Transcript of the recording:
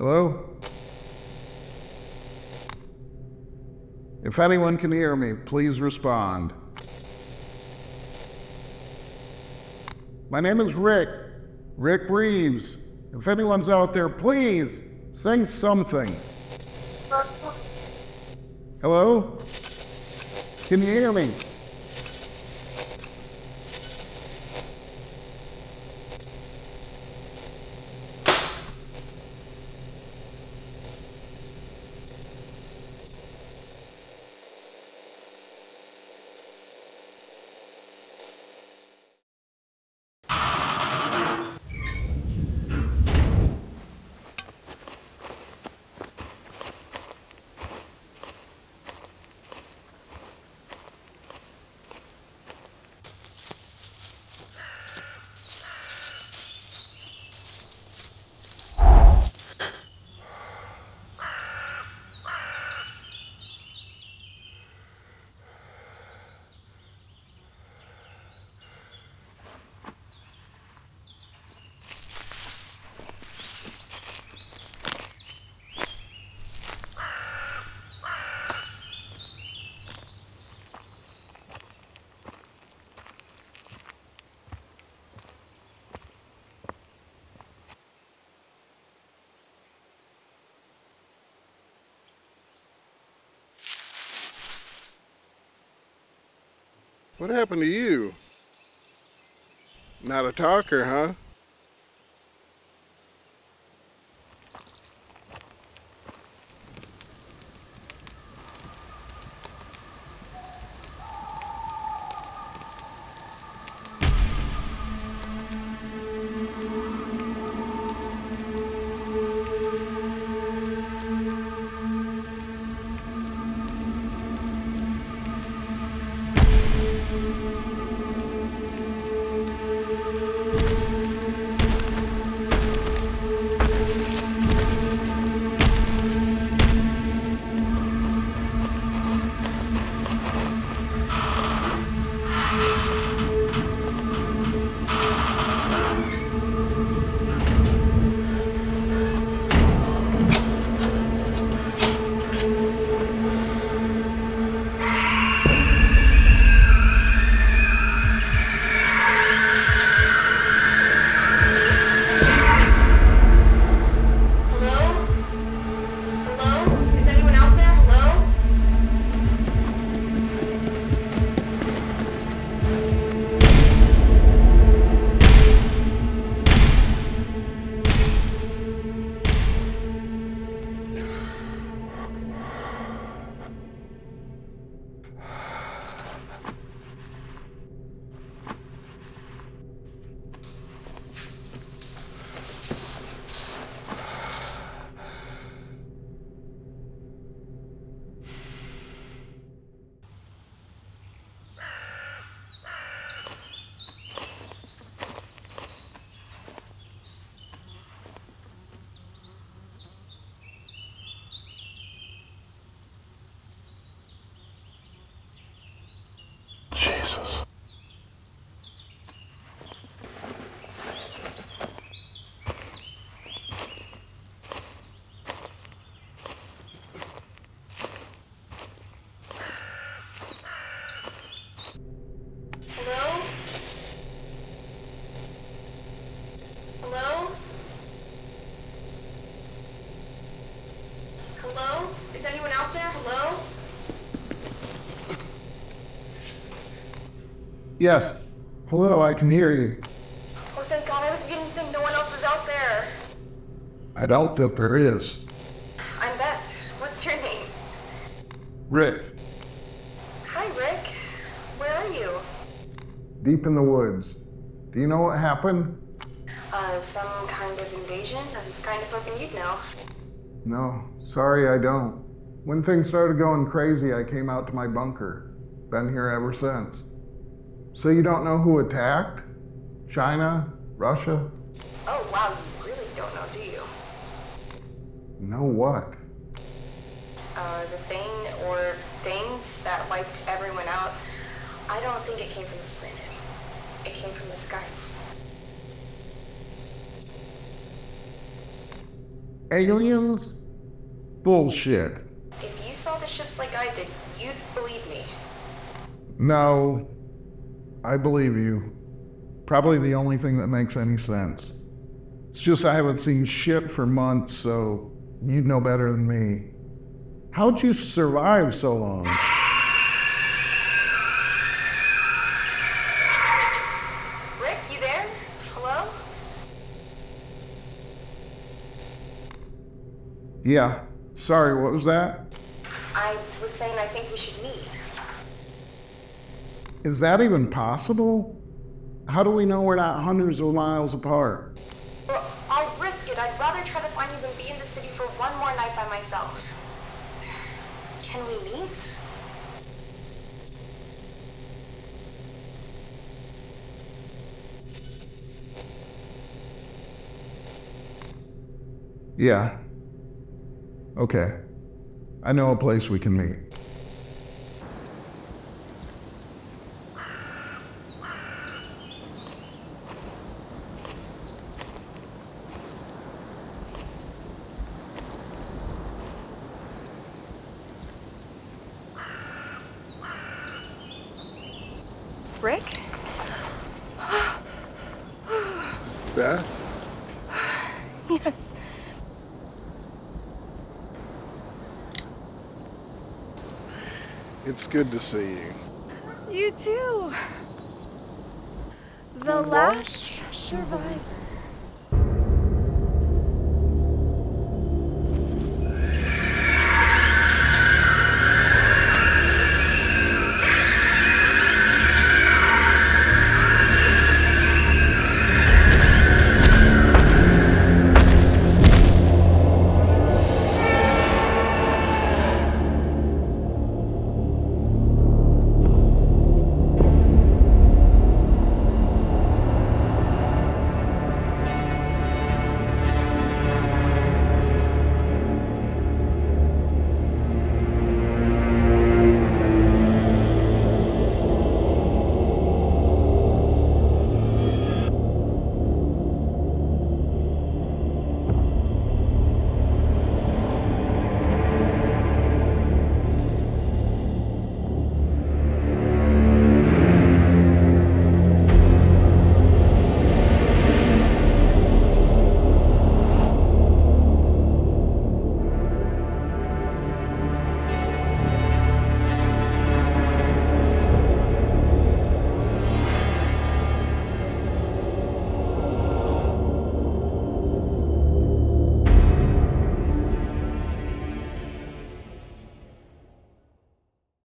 Hello? If anyone can hear me, please respond. My name is Rick. Rick Reeves. If anyone's out there, please sing something. Hello? Can you hear me? What happened to you? Not a talker, huh? Yes. Hello, I can hear you. Oh, thank God, I was beginning to think no one else was out there. I don't think there is. I'm Beth. What's your name? Rick. Hi, Rick. Where are you? Deep in the woods. Do you know what happened? Some kind of invasion? I was kind of hoping you'd know. No, sorry, I don't. When things started going crazy, I came out to my bunker. Been here ever since. So you don't know who attacked? China? Russia? Oh, wow, you really don't know, do you? Know what? The thing or things that wiped everyone out. I don't think it came from this planet. It came from the skies. aliens? Bullshit. If you saw the ships like I did, you'd believe me. No, I believe you. Probably the only thing that makes any sense. It's just I haven't seen shit for months, so you'd know better than me. How'd you survive so long? Rick, you there? Hello? Yeah. Sorry, what was that? I was saying I think we should meet. Is that even possible? How do we know we're not hundreds of miles apart? Well, I'll risk it. I'd rather try to find you than be in the city for one more night by myself. Can we meet? Yeah. Okay. I know a place we can meet. Rick? Beth? Yes. It's good to see you. You too. The last survivor.